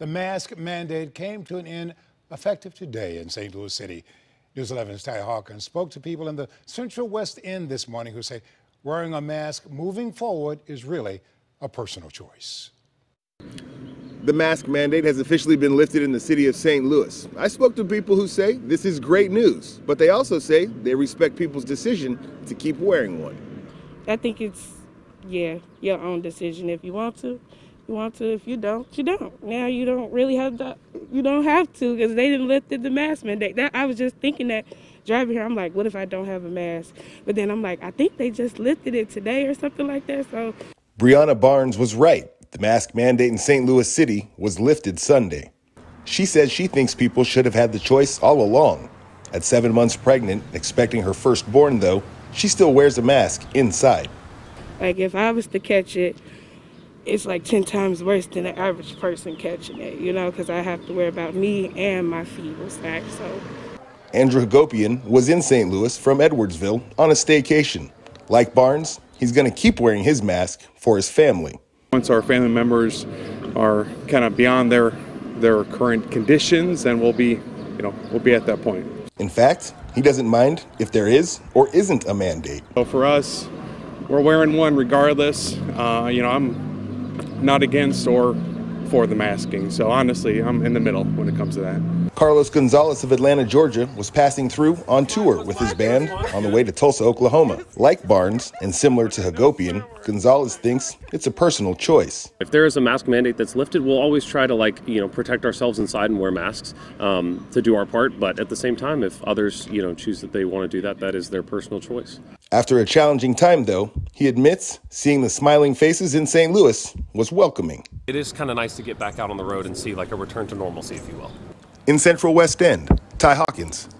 The mask mandate came to an end effective today in St. Louis City. News 11's Ty Hawkins spoke to people in the Central West End this morning who say wearing a mask moving forward is really a personal choice. The mask mandate has officially been lifted in the city of St. Louis. I spoke to people who say this is great news, but they also say they respect people's decision to keep wearing one. I think it's, your own decision. If you want to, you want to. If you don't, you don't. Now you don't really have to, you don't have to, because they didn't lift the mask mandate. I was just thinking that driving here, I'm like, what if I don't have a mask? But then I'm like, I think they just lifted it today or something like that. So Brianna Barnes was right. The mask mandate in St. Louis City was lifted Sunday. She says she thinks people should have had the choice all along. At 7 months pregnant, expecting her firstborn though, she still wears a mask inside. Like if I was to catch it, it's like 10 times worse than the average person catching it, you know, because I have to worry about me and my feeble sack, so. Andrew Hagopian was in St. Louis from Edwardsville on a staycation. Like Barnes, he's going to keep wearing his mask for his family. Once our family members are kind of beyond their current conditions, then we'll be at that point. In fact, he doesn't mind if there is or isn't a mandate. So for us, we're wearing one regardless. I'm not against or for the masking. So honestly, I'm in the middle when it comes to that. Carlos Gonzalez of Atlanta, Georgia was passing through on tour with his band on the way to Tulsa, Oklahoma. Like Barnes and similar to Hagopian, Gonzalez thinks it's a personal choice. If there is a mask mandate that's lifted, we'll always try to protect ourselves inside and wear masks to do our part. But at the same time, if others, choose that they want to do that, that is their personal choice. After a challenging time, though, he admits seeing the smiling faces in St. Louis was welcoming. It is kind of nice to get back out on the road and see a return to normalcy, if you will. In Central West End, Ty Hawkins.